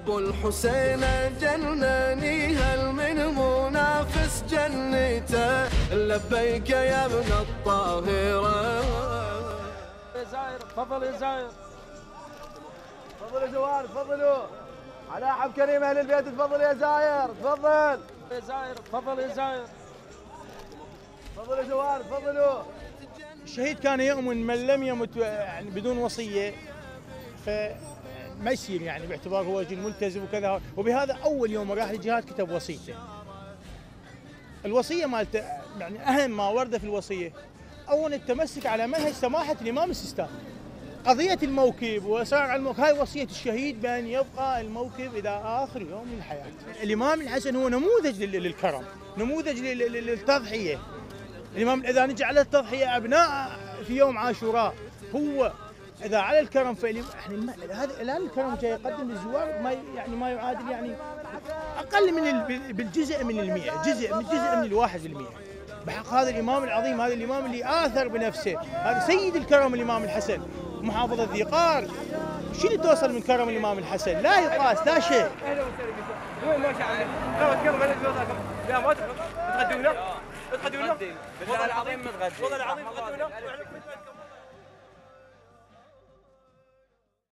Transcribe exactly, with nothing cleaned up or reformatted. أبو الحسين جنني، هل من منافس جنيته؟ لبيك يا ابن الطاهرة. يا زاير تفضل، يا زاير تفضل، يا جوار تفضلوا على عب كريم أهل البيت. تفضل يا زاير، تفضل يا زاير، تفضل يا زاير، تفضل يا جوار تفضلوا. الشهيد كان يؤمن من لم يمت يعني بدون وصية فما يصير، يعني باعتبار هو رجل ملتزم وكذا، وبهذا أول يوم راح للجهاد كتب وصيته. الوصية مالته يعني أهم ما ورد في الوصية، أولا التمسك على منهج سماحة الإمام السيستاني، قضية الموكب وإصرار على الموكب، هاي وصية الشهيد بأن يبقى الموكب إلى آخر يوم من الحياة. الإمام الحسن هو نموذج للكرم، نموذج للتضحية. الإمام إذا نجي على التضحية أبناء في يوم عاشوراء، هو إذا على الكرم فإحنا هذا الآن الكرم جاي يقدم للزوار ما يعني ما يعادل يعني أقل من بالجزء من المئة، جزء من جزء من الواحد بالمئة. بحق هذا الإمام العظيم، هذا الإمام اللي آثر بنفسه، هذا سيد الكرم الإمام الحسن، محافظة ذي قار. شنو توصل من كرم الإمام الحسن؟ لا يقاس لا شيء. أهلا وسهلا. لا ما تقدمونا؟ تقدمونا؟ والله العظيم ما تقدمونا.